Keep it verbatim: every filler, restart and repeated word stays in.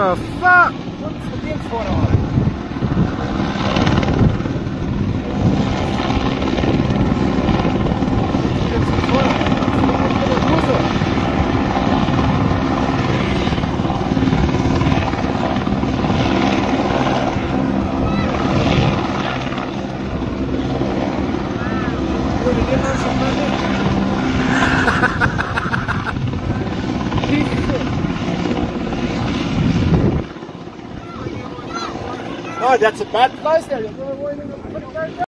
the fuck? What the deal's going on? No, that's a bad place there.